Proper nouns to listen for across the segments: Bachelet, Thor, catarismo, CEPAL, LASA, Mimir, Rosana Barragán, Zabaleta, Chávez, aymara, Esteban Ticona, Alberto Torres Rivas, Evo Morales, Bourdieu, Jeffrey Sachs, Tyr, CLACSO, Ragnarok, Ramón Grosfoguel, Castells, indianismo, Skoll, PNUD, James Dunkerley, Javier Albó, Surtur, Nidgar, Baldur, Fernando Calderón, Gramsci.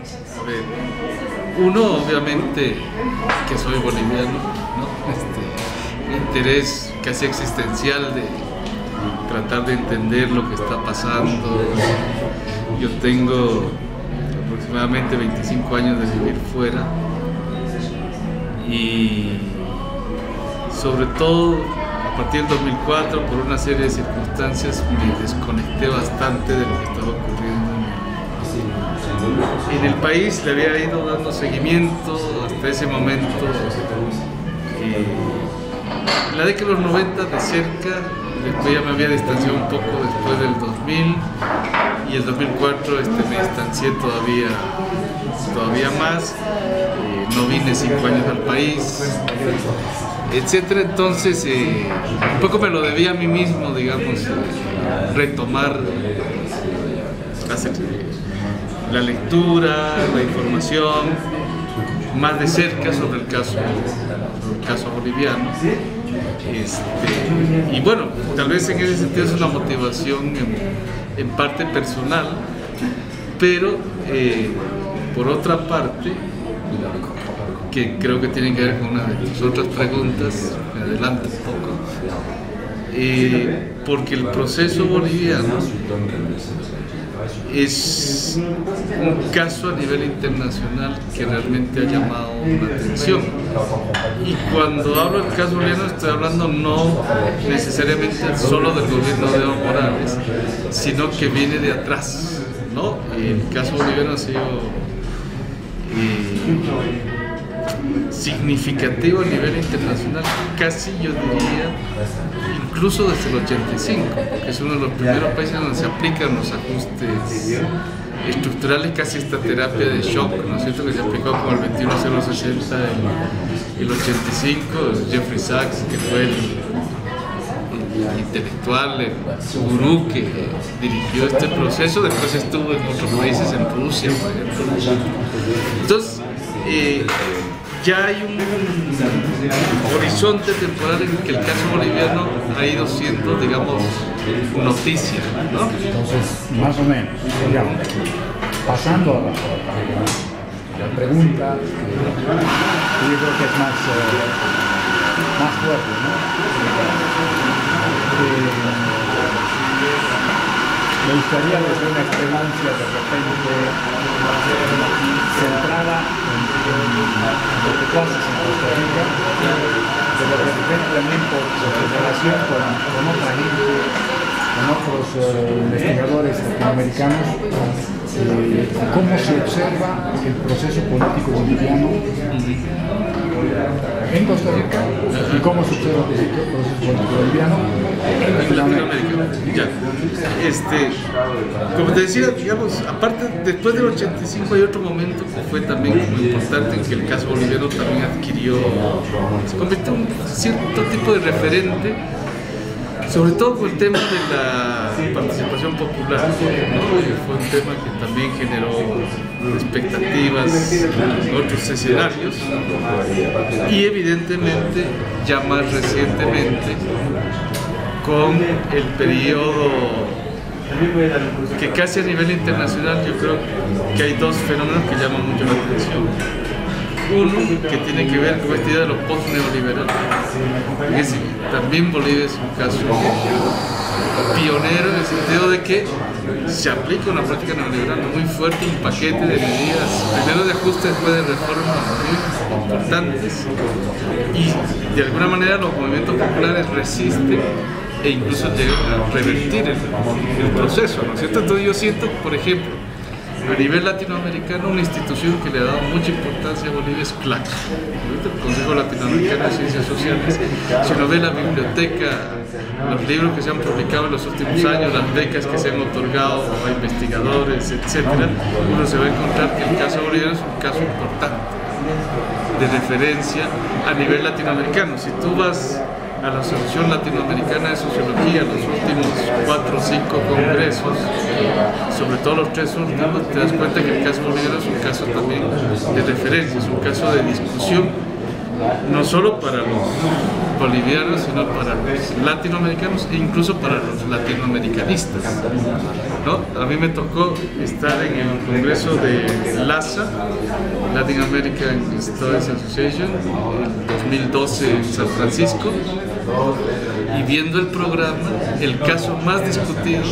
A ver, uno obviamente, que soy boliviano, ¿no? Mi interés casi existencial de tratar de entender lo que está pasando. Yo tengo aproximadamente 25 años de vivir fuera y sobre todo a partir del 2004, por una serie de circunstancias, me desconecté bastante de lo que estaba ocurriendo en el país. Le había ido dando seguimiento hasta ese momento, la década de los 90 de cerca, después ya me había distanciado un poco después del 2000 y el 2004 me distancié todavía más, no vine 5 años al país, etcétera. Entonces un poco me lo debía a mí mismo, digamos, retomar la lectura, la información más de cerca sobre el caso boliviano. Y bueno, tal vez en ese sentido es una motivación en parte personal, pero por otra parte, que creo que tiene que ver con una de tus otras preguntas, me adelanto un poco, porque el proceso boliviano es un caso a nivel internacional que realmente ha llamado la atención. Y cuando hablo del caso boliviano estoy hablando no necesariamente solo del gobierno de Evo Morales, sino que viene de atrás, ¿no? El caso boliviano ha sido significativo a nivel internacional, casi yo diría incluso desde el 85, que es uno de los primeros países donde se aplican los ajustes estructurales, casi esta terapia de shock, ¿no es cierto?, que se aplicó como el 21.080 el 85, Jeffrey Sachs, que fue el intelectual, el gurú que dirigió este proceso. Después estuvo en otros países, en Rusia, por ejemplo. Entonces ya hay un horizonte temporal en el que el caso boliviano ha ido siendo, digamos, noticia, ¿no? Entonces, más o menos, digamos, pasando a la pregunta, yo creo que es más fuerte, ¿no? Me gustaría desde una experiencia de repente centrada en lo que pasa en Costa Rica, pero de repente también por relación con otra gente, con otros investigadores latinoamericanos, cómo se observa el proceso político boliviano en Costa Rica y cómo se observa el proceso político boliviano en Latinoamérica. Como te decía, digamos, aparte, después del 85 hay otro momento que fue también muy importante, en que el caso boliviano también adquirió, se convirtió en un cierto tipo de referente, sobre todo con el tema de la participación popular, ¿no? Fue un tema que también generó expectativas en otros escenarios, y evidentemente ya más recientemente con el periodo que casi a nivel internacional yo creo que hay dos fenómenos que llaman mucho la atención. Uno que tiene que ver con esta idea de los post-neoliberales, que sí, también Bolivia es un caso pionero en el sentido de que se aplica una práctica neoliberal muy fuerte, un paquete de medidas, primero de ajuste, después de reformas muy importantes, y de alguna manera los movimientos populares resisten e incluso llegan a revertir el proceso, ¿no es cierto? Entonces yo siento, por ejemplo, a nivel latinoamericano, una institución que le ha dado mucha importancia a Bolivia es CLACSO, el Consejo Latinoamericano de Ciencias Sociales. Si uno ve la biblioteca, los libros que se han publicado en los últimos años, las becas que se han otorgado a investigadores, etc., uno se va a encontrar que el caso boliviano es un caso importante de referencia a nivel latinoamericano. Si tú vas a la Asociación Latinoamericana de Sociología, los últimos 4 o 5 congresos, sobre todo los 3 últimos, te das cuenta que el caso boliviano es un caso también de referencia, es un caso de discusión no solo para los bolivianos, sino para los latinoamericanos e incluso para los latinoamericanistas, ¿no? A mí me tocó estar en el congreso de LASA, Latin American Studies Association, en 2012 en San Francisco, y viendo el programa, el caso más discutido,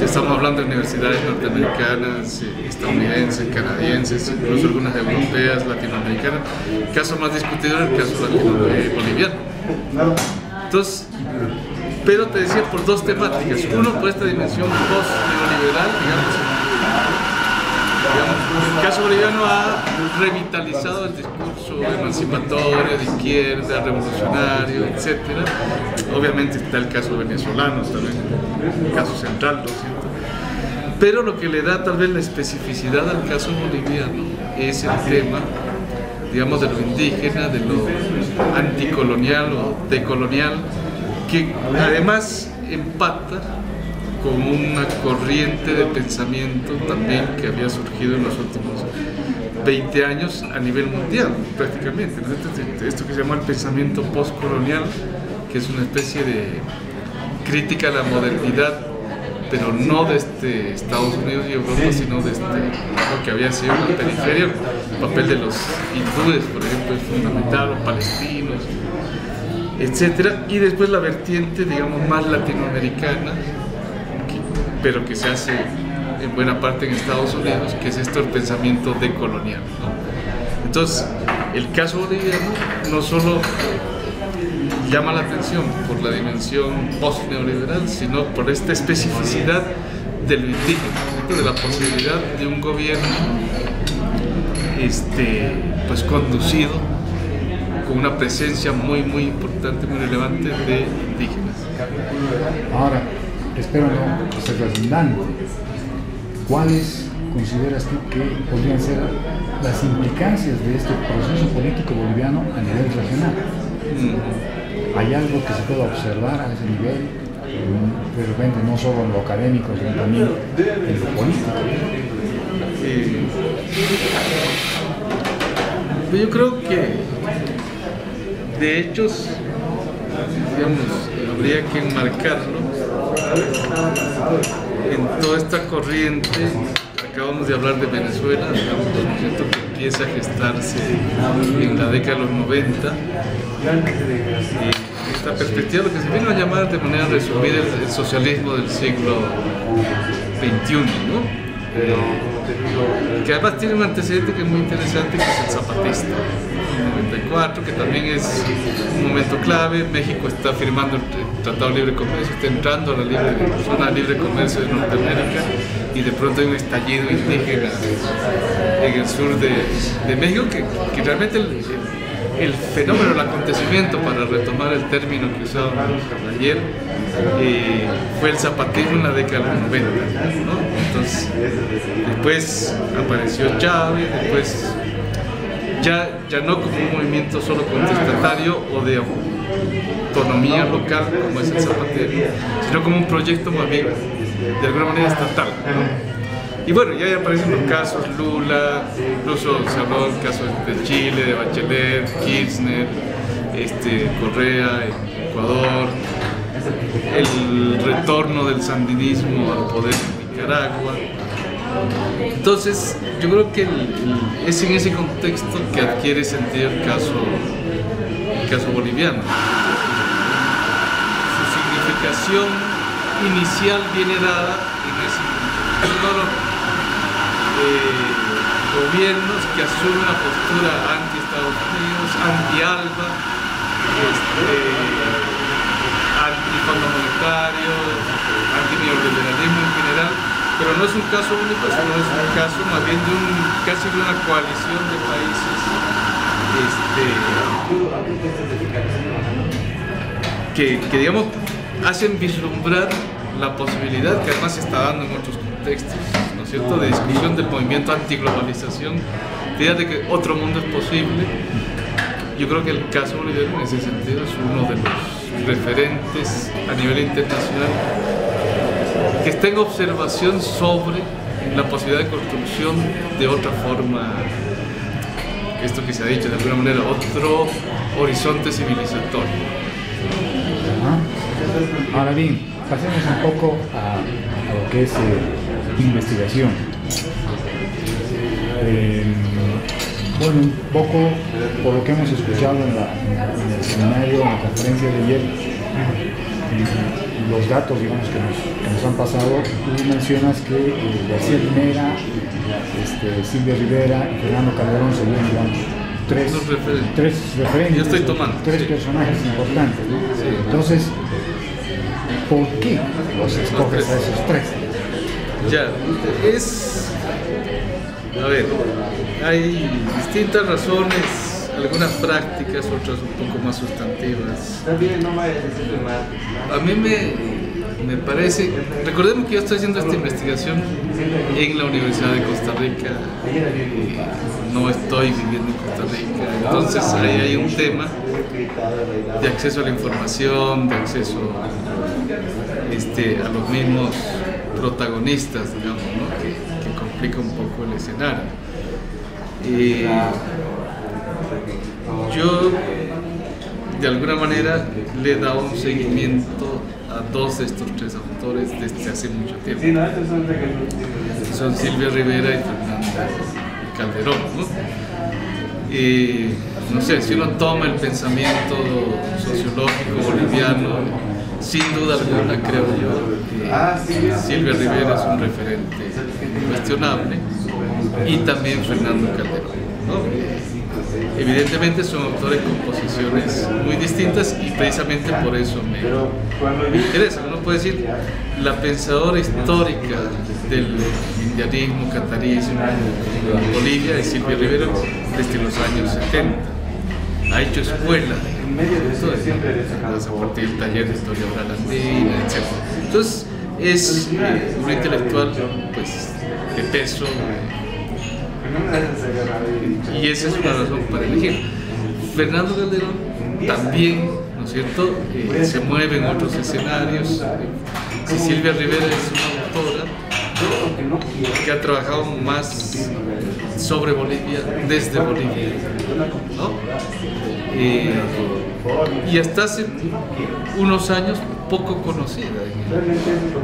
estamos hablando de universidades norteamericanas, estadounidenses, canadienses, incluso algunas europeas, latinoamericanas, el caso más discutido era el caso boliviano. Entonces, pero te decía por dos temáticas, uno por esta dimensión post-neoliberal, digamos, el caso boliviano ha revitalizado el discurso emancipatorio, de izquierda, revolucionario, etc. Obviamente está el caso venezolano también, el caso central, pero lo que le da tal vez la especificidad al caso boliviano es el tema, digamos, de lo indígena, de lo anticolonial o decolonial, que además empata con una corriente de pensamiento también que había surgido en los últimos 20 años a nivel mundial prácticamente, ¿no? Esto que se llama el pensamiento postcolonial, que es una especie de crítica a la modernidad, pero no desde Estados Unidos y Europa, sino desde lo que había sido la periferia. El papel de los hindúes, por ejemplo, es fundamental, los palestinos, etcétera. Y después la vertiente, digamos, más latinoamericana, pero que se hace en buena parte en Estados Unidos, que es esto el pensamiento decolonial, ¿no? Entonces, el caso boliviano no solo llama la atención por la dimensión post-neoliberal, sino por esta especificidad de lo indígena, de la posibilidad de un gobierno pues conducido con una presencia muy, muy importante, muy relevante de indígenas. Ahora, espero no ser redundante, ¿cuáles consideras tú que podrían ser las implicancias de este proceso político boliviano a nivel regional? ¿Hay algo que se pueda observar a ese nivel? De repente no solo en lo académico, sino también en lo político. Yo creo que de hechos, digamos, habría que enmarcarlo en toda esta corriente. Acabamos de hablar de Venezuela, digamos, el movimiento que empieza a gestarse en la década de los 90, y esta perspectiva, lo que se vino a llamar de manera resumida el socialismo del siglo XXI, ¿no? Que además tiene un antecedente que es muy interesante, que es el zapatista, el 94, que también es un momento clave. México está firmando el Tratado de Libre Comercio, está entrando a la zona de libre comercio de Norteamérica, y de pronto hay un estallido indígena en el sur de México, que realmente el fenómeno, el acontecimiento, para retomar el término que usaba ayer, fue el zapatismo en la década de los 90, ¿no? Entonces, después apareció Chávez, después ya no como un movimiento solo contestatario o de autonomía local como es el zapatismo, sino como un proyecto más bien de alguna manera estatal, ¿no? Y bueno, ya aparecen los casos Lula, incluso se habló del caso de Chile, de Bachelet, Kirchner, Correa, Ecuador, el retorno del sandinismo al poder en Nicaragua. Entonces, yo creo que es en ese contexto que adquiere sentido el caso boliviano. Su significación inicial viene dada en ese momento. Gobiernos que asumen la postura anti-Estados Unidos, anti-ALBA, anti-Fondo Monetario, anti-neoliberalismo en general, pero no es un caso único, sino es un caso más bien de casi una coalición de países que digamos hacen vislumbrar la posibilidad, que además se está dando en otros contextos, ¿no es cierto?, de discusión del movimiento antiglobalización, de idea de que otro mundo es posible. Yo creo que el caso boliviano en ese sentido es uno de los referentes a nivel internacional que está en observación sobre la posibilidad de construcción de otra forma esto que se ha dicho de alguna manera, otro horizonte civilizatorio. Ahora bien, pasemos un poco a lo que es investigación. Bueno, un poco por lo que hemos escuchado en el seminario, en la conferencia de ayer, los datos, digamos, que nos han pasado. Tú mencionas que García Linera, Silvia Rivera y Fernando Calderón se vieron, digamos, tres referentes. Yo estoy tomando. Tres personajes importantes. Entonces, ¿por qué los escoges a esos tres? Ya, es... A ver, hay distintas razones, algunas prácticas, otras un poco más sustantivas. A mí me parece, recordemos que yo estoy haciendo esta investigación en la Universidad de Costa Rica, no estoy viviendo en Costa Rica, entonces ahí hay un tema de acceso a la información, de acceso a los mismos protagonistas, digamos, ¿no? que complica un poco el escenario. Yo de alguna manera le he dado un seguimiento a dos de estos tres autores desde hace mucho tiempo. Son Silvia Rivera y Fernando Calderón, ¿no? No sé, si uno toma el pensamiento sociológico boliviano, sin duda alguna creo yo que Silvia Rivera es un referente incuestionable, y también Fernando Calderón, ¿no? Evidentemente son autores con posiciones muy distintas, y precisamente por eso me interesa. Uno puede decir, la pensadora histórica del indianismo, catarismo, en Bolivia es Silvia Rivera desde los años 70, ha hecho escuela a partir del taller de historia oral andina, etc. Entonces es un intelectual, pues, de peso, y esa es una razón para elegir. Fernando Calderón también, ¿no es cierto?, se mueve en otros escenarios. Silvia Rivera es una autora que ha trabajado más sobre Bolivia, desde Bolivia, ¿no? Y hasta hace unos años poco conocida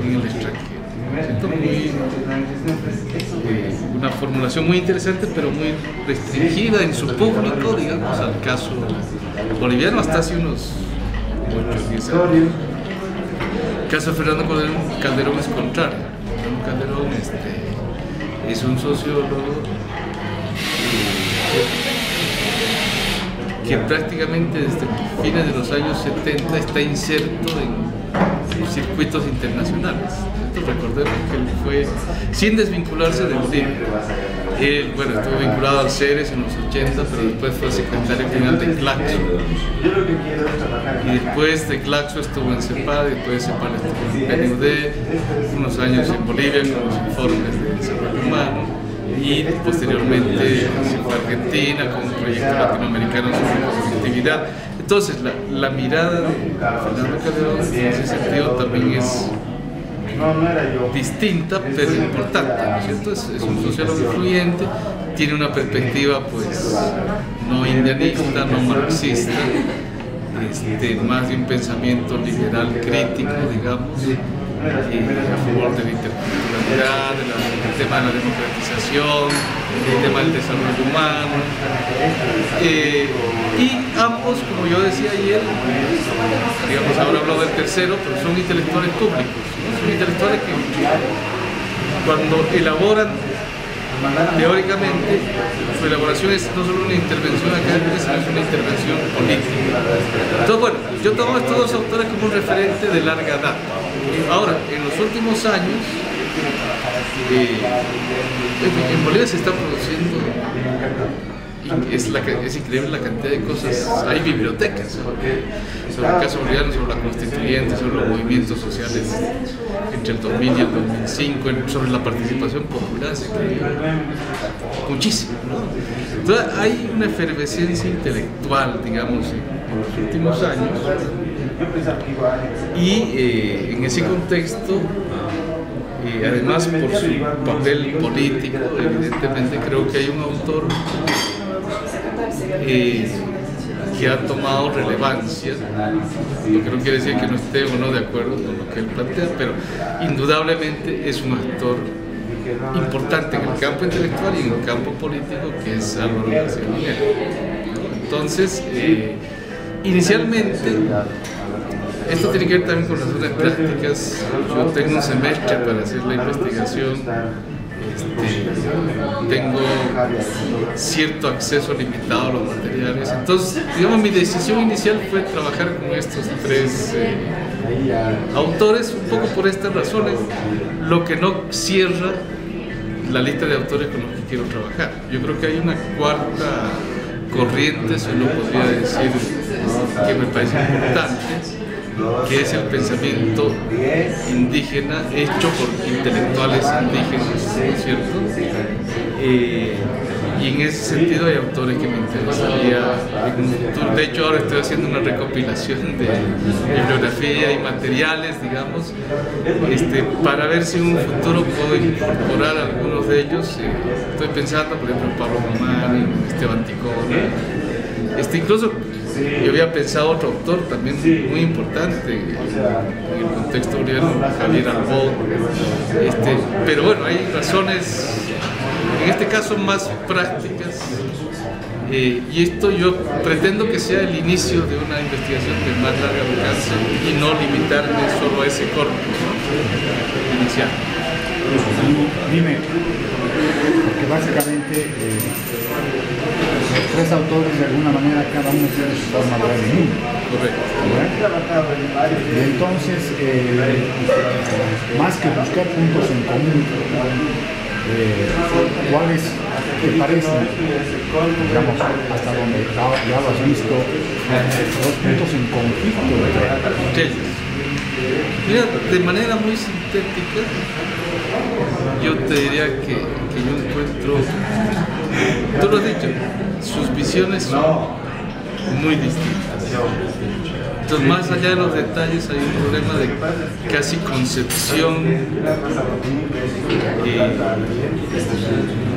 en el extranjero. Una formulación muy interesante, pero muy restringida en su público, digamos, al caso boliviano, hasta hace unos 8 o 10 años. El caso de Fernando Calderón es contrario. Fernando Calderón es un sociólogo que prácticamente desde fines de los años 70 está inserto en circuitos internacionales. Recordemos que él fue, sin desvincularse de Bolivia, él, bueno, estuvo vinculado al CERES en los 80, pero después fue secretario general de CLACSO, y después de CLACSO estuvo en CEPAL, después de CEPAL estuvo en PNUD, unos años en Bolivia con los informes de desarrollo humano, y posteriormente se fue a Argentina con un proyecto latinoamericano sobre conflictividad. Entonces la mirada de Fernando Calderón en ese sentido también es distinta, pero importante, ¿no es cierto? Es un sociólogo influyente, tiene una perspectiva, pues, no indianista, no marxista, más de un pensamiento liberal crítico, digamos, a favor de la interculturalidad, del tema de la democratización, del tema del desarrollo humano, y ambos, como yo decía ayer, digamos, ahora hablaba del tercero, pero son intelectuales públicos, son intelectuales que cuando elaboran teóricamente, su elaboración es no solo una intervención académica, sino es una intervención política. Entonces, bueno, yo tomo a estos dos autores como un referente de larga data. Ahora, en los últimos años, en Bolivia se está produciendo, es increíble la cantidad de cosas. Hay bibliotecas sobre el caso boliviano, sobre la constituyente, sobre los movimientos sociales entre el 2000 y el 2005, sobre la participación popular, muchísimo, ¿no? Entonces hay una efervescencia intelectual, digamos, en los últimos años, y en ese contexto, y además por su papel político, evidentemente creo que hay un autor que ha tomado relevancia. Yo creo que quiere decir que no esté o no de acuerdo con lo que él plantea, pero indudablemente es un actor importante en el campo intelectual y en el campo político, que es Álvaro García Linera. Entonces, inicialmente, esto tiene que ver también con razones prácticas. Yo tengo un semestre para hacer la investigación, tengo cierto acceso limitado a los materiales. Entonces, digamos, mi decisión inicial fue trabajar con estos tres autores, un poco por estas razones, lo que no cierra la lista de autores con los que quiero trabajar. Yo creo que hay una cuarta corriente, si uno podría decir, que me parece importante, que es el pensamiento indígena hecho por intelectuales indígenas, ¿no es cierto? Y en ese sentido hay autores que me interesaría en un futuro. De hecho, ahora estoy haciendo una recopilación de bibliografía y materiales, digamos, para ver si en un futuro puedo incorporar algunos de ellos. Estoy pensando, por ejemplo, en Pablo Mamán, en Esteban Ticona, incluso yo había pensado otro autor también muy importante en el contexto boliviano, Javier Albó, pero bueno, hay razones en este caso más prácticas, y esto yo pretendo que sea el inicio de una investigación de más larga alcance y no limitarme solo a ese corpus, ¿no?, inicial. Dime, porque básicamente los tres autores de alguna manera cada uno tiene su forma de ver el mundo. Correcto. Y entonces, más que buscar puntos en común, ¿cuáles te parecen, digamos, hasta donde ya lo has visto, los puntos en conflicto entre ellos? Mira, de manera muy sintética, yo te diría que yo encuentro, tú lo has dicho, sus visiones son muy distintas. Entonces, más allá de los detalles, hay un problema de casi concepción,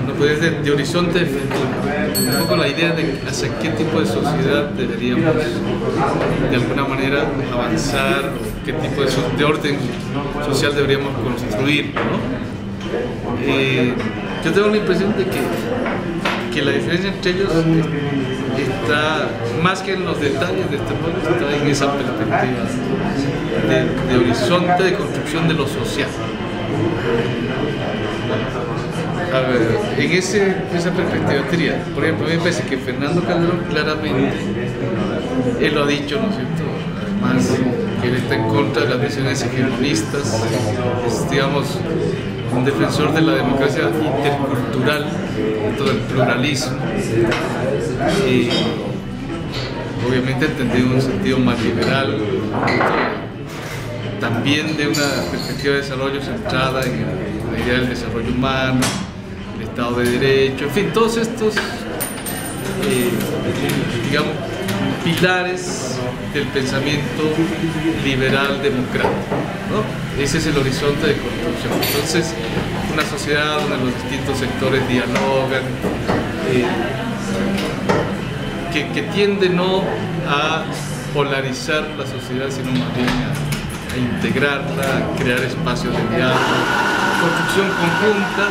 no puede ser, de horizonte de futuro. Un poco la idea de hacia qué tipo de sociedad deberíamos, de alguna manera, avanzar, o qué tipo de orden social deberíamos construir, ¿no? Yo tengo la impresión de que la diferencia entre ellos está, más que en los detalles de este pueblo, está en esa perspectiva de horizonte de construcción de lo social. A ver, en esa perspectiva diría, por ejemplo, a mí me parece que Fernando Calderón claramente, él lo ha dicho, ¿no es cierto? Además, que él está en contra de las visiones hegemonistas, es, digamos, un defensor de la democracia intercultural, del pluralismo, y obviamente entendido en un sentido más liberal, también de una perspectiva de desarrollo centrada en la idea del desarrollo humano, el Estado de Derecho, en fin, todos estos, digamos, pilares del pensamiento liberal democrático, ¿no? Ese es el horizonte de construcción. Entonces, una sociedad donde los distintos sectores dialogan, que tiende no a polarizar la sociedad, sino más bien a integrarla, a crear espacios de diálogo, construcción conjunta,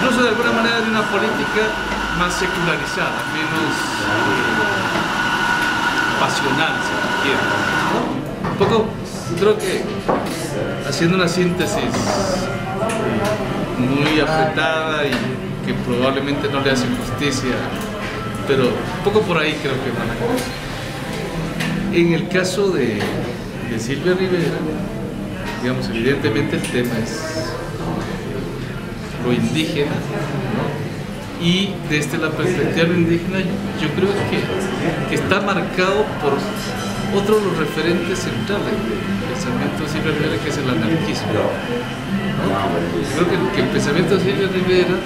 incluso de alguna manera de una política más secularizada, menos pasional, si se quiere, ¿no? Un poco, creo que haciendo una síntesis muy apretada y que probablemente no le hace justicia, pero un poco por ahí creo que van a cosas. En el caso de Silvia Rivera, digamos, evidentemente el tema es lo indígena, ¿no? Y desde la perspectiva indígena, yo creo que está marcado por otro de los referentes centrales del pensamiento de Silvia Rivera, que es el anarquismo, ¿no? Creo que el pensamiento de Silvia Rivera,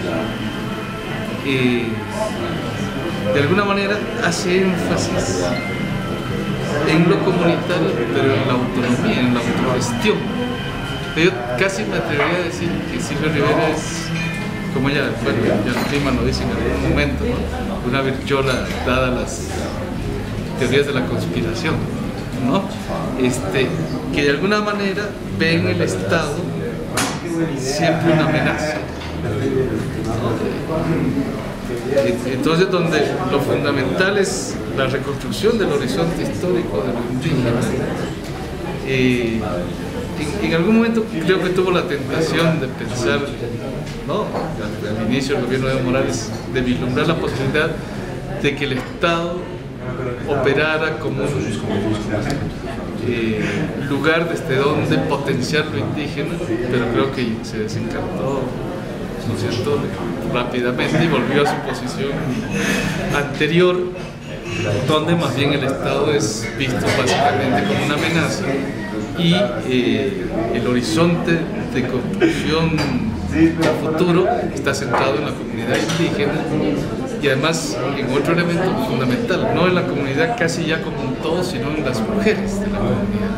de alguna manera, hace énfasis en lo comunitario, pero en la autonomía, en la autogestión. Yo casi me atrevería a decir que Silvia Rivera es como ella, bueno, el clima lo dice en algún momento, ¿no? Una virchola dada las teorías de la conspiración, ¿no? Que de alguna manera ven el Estado siempre una amenaza, ¿no? Entonces, donde lo fundamental es la reconstrucción del horizonte histórico de los indígenas. En algún momento creo que tuvo la tentación de pensar, ¿no? Al inicio del gobierno de Evo Morales, de vislumbrar la posibilidad de que el Estado operara como un lugar desde donde potenciar lo indígena, pero creo que se desencantó, ¿no es cierto?, rápidamente, y volvió a su posición anterior, donde más bien el Estado es visto básicamente como una amenaza y el horizonte de construcción del futuro está centrado en la comunidad indígena y además en otro elemento fundamental, no en la comunidad casi ya como un todo, sino en las mujeres de la comunidad.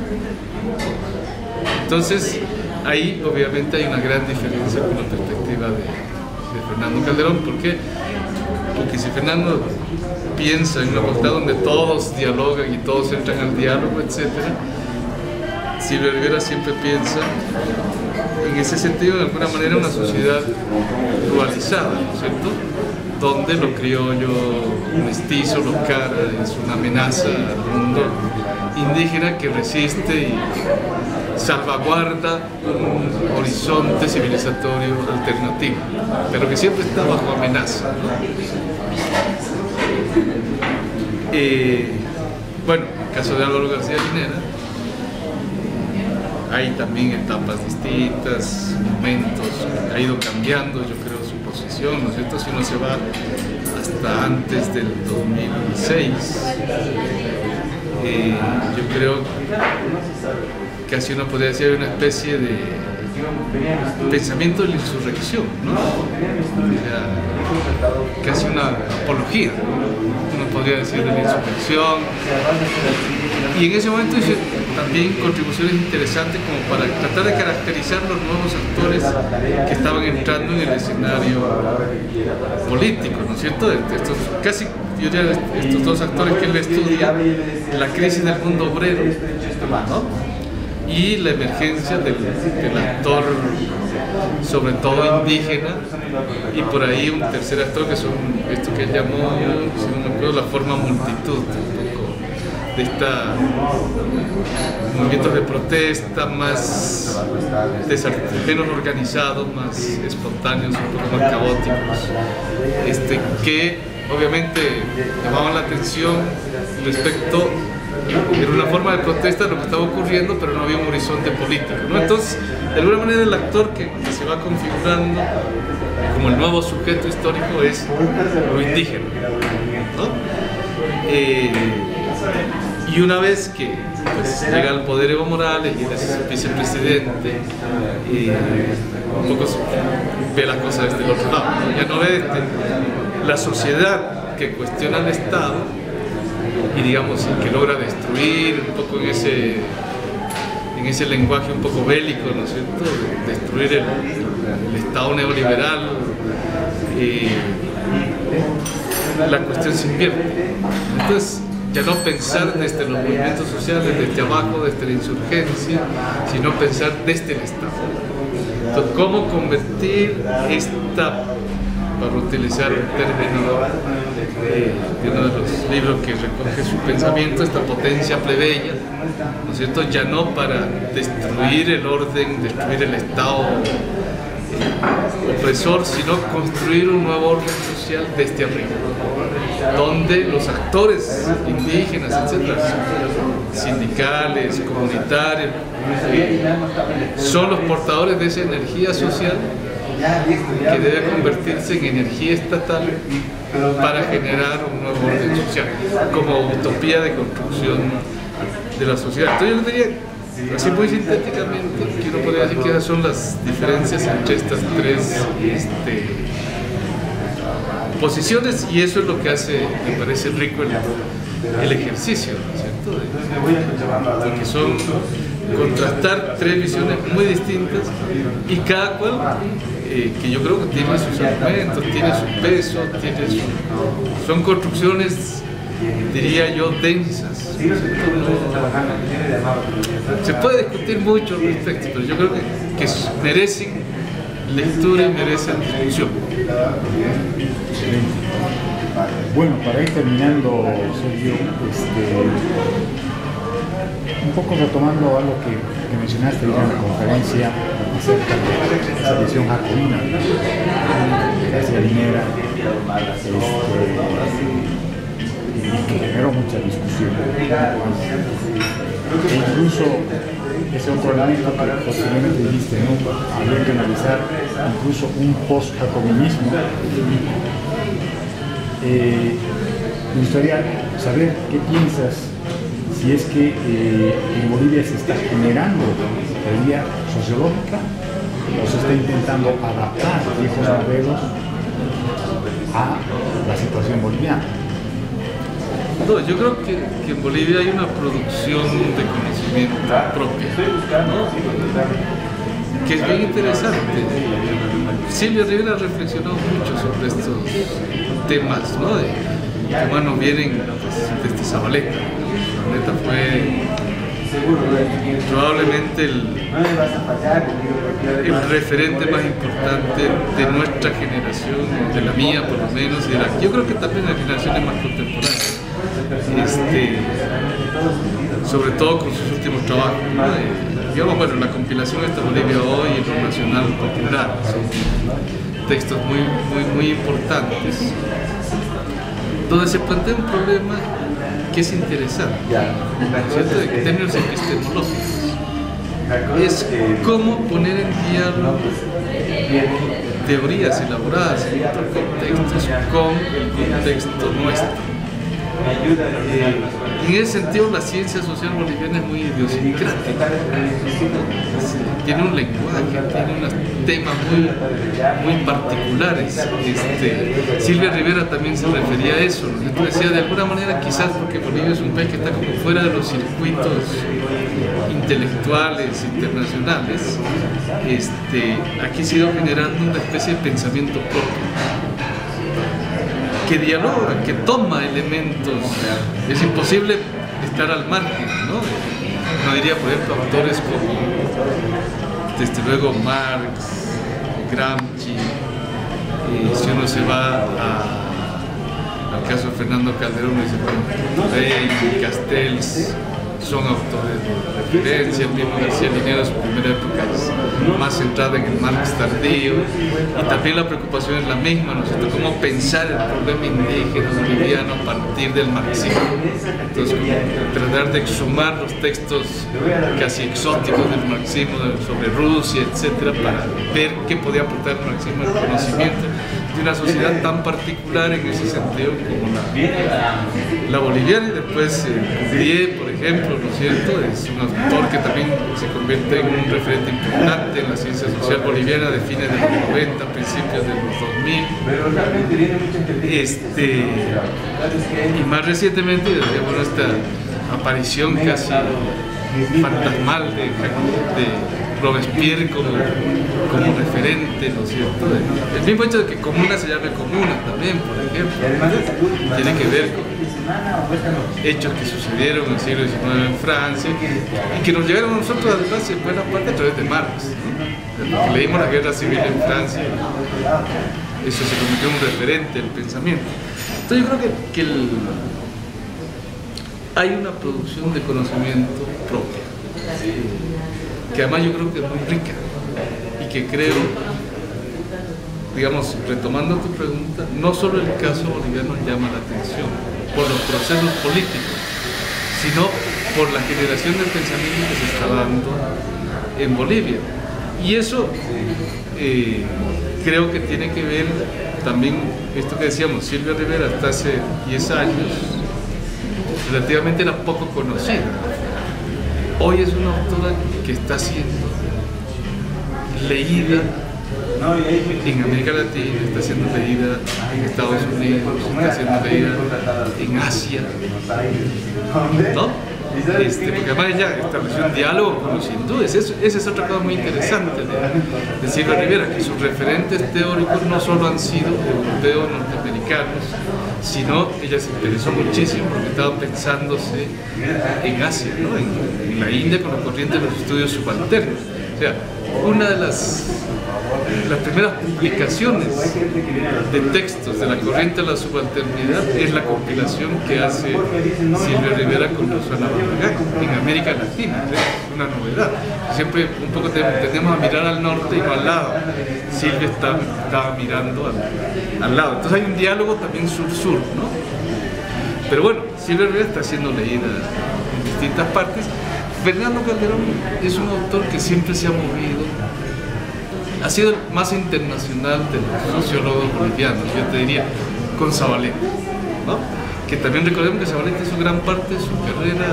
Entonces, ahí obviamente hay una gran diferencia con la perspectiva de Fernando Calderón. ¿Por qué? Porque si Fernando piensa en una comunidad donde todos dialogan y todos entran al diálogo, etc., Silvia Rivera siempre piensa en ese sentido, de alguna manera, una sociedad dualizada, ¿no es cierto?, donde lo criollo, mestizo, lo cara es una amenaza al mundo indígena que resiste y salvaguarda un horizonte civilizatorio alternativo, pero que siempre está bajo amenaza, ¿no? Bueno, en el caso de Álvaro García Linera hay también etapas distintas, momentos, ha ido cambiando, yo creo, su posición, ¿no es cierto? Si uno se va hasta antes del 2006, yo creo que así uno podría decir una especie de pensamiento de la insurrección, ¿no? Era casi una apología, uno podría decir, de la insurrección. Y en ese momento hizo también contribuciones interesantes como para tratar de caracterizar los nuevos actores que estaban entrando en el escenario político, ¿no es cierto? Estos, casi, yo diría, estos dos actores que él estudia, la crisis del mundo obrero, ¿no?, y la emergencia del actor, sobre todo indígena, y por ahí un tercer actor que son esto que él llamó, si no me acuerdo, la forma multitud, un poco de esta movimientos de protesta más menos organizados, más espontáneos, un poco más caóticos, que obviamente llamaban la atención respecto. Era una forma de protesta de lo que estaba ocurriendo, pero no había un horizonte político, ¿no? Entonces, de alguna manera, el actor que se va configurando como el nuevo sujeto histórico es lo indígena, ¿no? Y una vez que, pues, llega al poder Evo Morales y es vicepresidente, un poco ve las cosas desde el otro lado, ¿no? Ya no ve la sociedad que cuestiona al Estado y, digamos, que logra destruir un poco en ese lenguaje un poco bélico, ¿no es cierto?, destruir el Estado neoliberal, la cuestión se invierte. Entonces, ya no pensar desde los movimientos sociales, desde abajo, desde la insurgencia, sino pensar desde el Estado. Entonces, ¿cómo convertir esta, para utilizar un término de uno de los libros que recoge su pensamiento, esta potencia plebeya, ¿no es cierto?, ya no para destruir el orden, destruir el Estado opresor, sino construir un nuevo orden social desde arriba, donde los actores indígenas, etc., sindicales, comunitarios, son los portadores de esa energía social que debe convertirse en energía estatal para generar un nuevo orden social, como utopía de construcción de la sociedad. Entonces, yo diría, así muy sintéticamente, que uno podría decir que esas son las diferencias entre estas tres posiciones, y eso es lo que hace, me parece, rico el ejercicio, ¿no es cierto? Porque son contrastar tres visiones muy distintas y cada cual que yo creo que tiene sus argumentos, tiene sus pesos, son construcciones, diría yo, densas. Se puede discutir mucho los textos, pero yo creo que merecen lectura y merecen discusión. Bueno, para ir terminando, Sergio, un poco retomando algo que mencionaste en la conferencia acerca de la selección jacobina, García Linera, que generó mucha discusión, e incluso ese otro elemento que posiblemente dijiste, ¿no? Habría que analizar incluso un post-jacobinismo. Me gustaría saber qué piensas, si es que en Bolivia se está generando teoría sociológica o se está intentando adaptar viejos modelos a la situación boliviana. No, yo creo que en Bolivia hay una producción de conocimiento propia, ¿no?, que es bien interesante. Silvia Rivera reflexionó mucho sobre estos temas, ¿no?, que más nos vienen desde Zabaleta. Zabaleta fue probablemente el referente más importante de nuestra generación, de la mía por lo menos, y yo creo que también de las generaciones más contemporáneas, sobre todo con sus últimos trabajos, ¿no? Digamos, bueno, la compilación esta Bolivia Hoy y lo nacional popular son textos muy importantes, donde se plantea un problema que es interesante, ¿cierto?, en términos epistemológicos. Es cómo poner en diálogo teorías elaboradas en otros contextos con el contexto nuestro. En ese sentido, la ciencia social boliviana es muy idiosincrática, tiene un lenguaje, tiene unos temas muy particulares. Silvia Rivera también se refería a eso, ¿no? Decía, de alguna manera, quizás porque Bolivia es un país que está como fuera de los circuitos intelectuales internacionales, aquí se ha ido generando una especie de pensamiento propio, que dialoga, que toma elementos. Es imposible estar al margen, ¿no? No diría, por ejemplo, autores como, desde luego, Marx, Gramsci, si uno se va al caso de Fernando Calderón, dice, bueno, Rey, Castells, son autores de referencia. El mismo García Linera en su primera época es más centrada en el Marx tardío, y también la preocupación es la misma, ¿no es cierto?, cómo pensar el problema indígena boliviano a partir del marxismo. Entonces, tratar de exhumar los textos casi exóticos del marxismo sobre Rusia, etcétera, para ver qué podía aportar el marxismo al conocimiento de una sociedad tan particular en ese sentido como la boliviana. Y después Bourdieu, por ejemplo, ¿no es cierto?, es un autor que también se convierte en un referente importante en la ciencia social boliviana de fines de los 90, principios de los 2000, y más recientemente, bueno, esta aparición casi fantasmal de Robespierre como referente, ¿no es cierto? El mismo hecho de que comuna se llame comuna también, por ejemplo, tiene que ver con hechos que sucedieron en el siglo XIX en Francia y que nos llegaron a nosotros a Francia en buena parte a través de Marx, ¿no? Leímos la guerra civil en Francia, eso se convirtió en un referente del pensamiento. Entonces yo creo que hay una producción de conocimiento propia, que además yo creo que es muy rica, y que creo, digamos, retomando tu pregunta, no solo el caso boliviano llama la atención por los procesos políticos, sino por la generación del pensamiento que se está dando en Bolivia. Y eso creo que tiene que ver también, esto que decíamos, Silvia Rivera hasta hace 10 años relativamente era poco conocida. Hoy es una autora que está siendo leída en América Latina, está siendo leída en Estados Unidos, está siendo leída en Asia, ¿no? porque además ella estableció un diálogo con los hindúes. Esa es otra cosa muy interesante de Silvia Rivera, que sus referentes teóricos no solo han sido europeos, norteamericanos, sino ella se interesó muchísimo porque estaba pensándose en Asia, ¿no? En la India, con la corriente de los estudios subalternos. O sea, una de las primeras publicaciones de textos de la corriente de la subalternidad es la compilación que hace Silvia Rivera con Rosana Barragán en América Latina. Es una novedad. Siempre un poco tendemos a mirar al norte y no al lado. Silvia estaba mirando al lado. Entonces hay un diálogo también sur-sur, ¿no? Pero bueno, Silvia Rivera está siendo leída en distintas partes. Fernando Calderón es un autor que siempre se ha movido, ha sido el más internacional de los sociólogos bolivianos, yo te diría, con Zabaleta, ¿no? Que también recordemos que Zabaleta hizo gran parte de su carrera,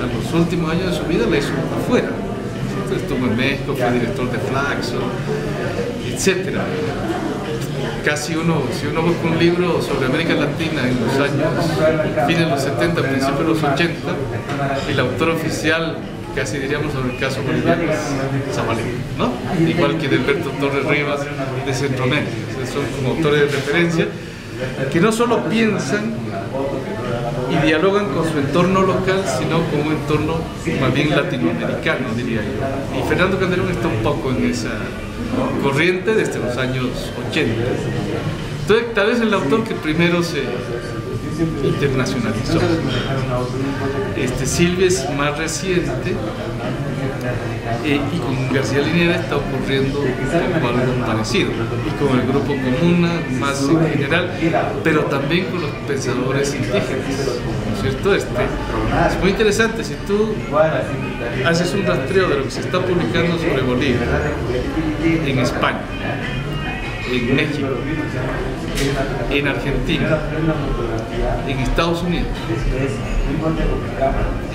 a los últimos años de su vida, la hizo afuera. Entonces, estuvo en México, fue director de CLACSO, etc. Casi si uno busca un libro sobre América Latina en los años, fines de los 70, principios de los 80, el autor oficial, casi diríamos sobre el caso boliviano, es Zabaleta, ¿no? Igual que de Alberto Torres Rivas de Centroamérica. Son como autores de referencia que no solo piensan y dialogan con su entorno local, sino con un entorno más bien latinoamericano, diría yo. Y Fernando Calderón está un poco en esa corriente desde los años 80. Entonces, tal vez el autor que primero se internacionalizó. Silvia es más reciente, y con García Linera está ocurriendo algo parecido, y con el grupo Comuna más en general, pero también con los pensadores indígenas, ¿no es cierto? Es muy interesante. Si tú haces un rastreo de lo que se está publicando sobre Bolivia en España, en México, en Argentina, en Estados Unidos,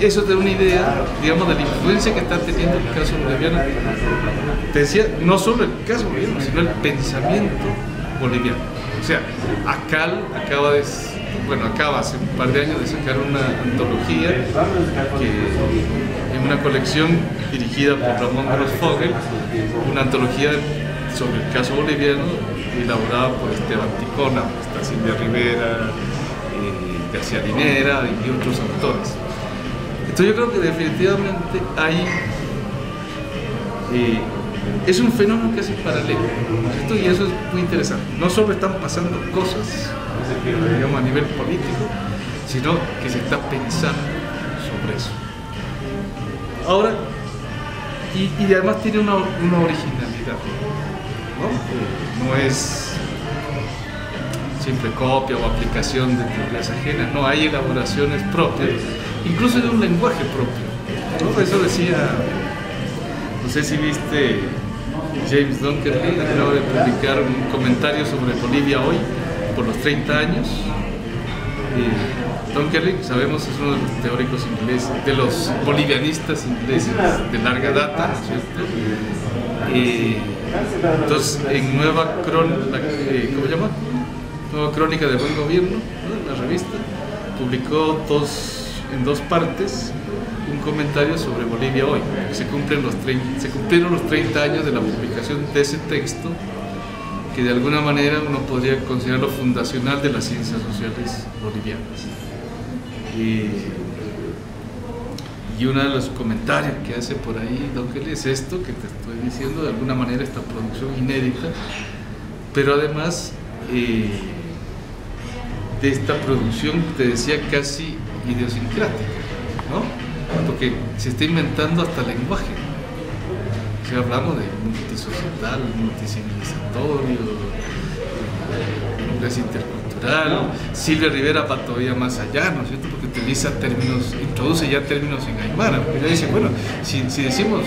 eso te da una idea, digamos, de la influencia que está teniendo el caso boliviano. Te decía, no solo el caso boliviano, sino el pensamiento boliviano. O sea, ACAL acaba hace un par de años de sacar una antología en una colección dirigida por Ramón Grosfoguel, una antología sobre el caso boliviano, elaborada por Esteban Ticona, está Silvia Rivera, García Linera y otros autores. Entonces yo creo que definitivamente hay... es un fenómeno casi paralelo, ¿no? Y eso es muy interesante. No solo están pasando cosas, digamos, a nivel político, sino que se está pensando sobre eso. Ahora, y además tiene una originalidad, ¿no? No es simple copia o aplicación de teorías ajenas, no, hay elaboraciones propias, incluso de un lenguaje propio, ¿no? Eso decía, no sé si viste, James Dunkerley acaba de publicar un comentario sobre Bolivia hoy, por los 30 años. Dunkerley, sabemos, es uno de los teóricos ingleses, de los bolivianistas ingleses de larga data, ¿no es cierto? Entonces, en Nueva Crónica de Buen Gobierno, ¿no?, la revista, publicó en dos partes un comentario sobre Bolivia hoy. Se cumplieron los 30 años de la publicación de ese texto, que de alguna manera uno podría considerarlo fundacional de las ciencias sociales bolivianas. Y uno de los comentarios que hace por ahí Dunkerley es esto que te estoy diciendo, de alguna manera esta producción inédita, pero además de esta producción, te decía, casi idiosincrática, ¿no? Porque se está inventando hasta lenguaje. O sea, hablamos de multisocial, multicivilizatorio, es intercultural. Silvia Rivera va todavía más allá, ¿no es cierto? Porque introduce ya términos en aymara, porque ella dice, bueno, si decimos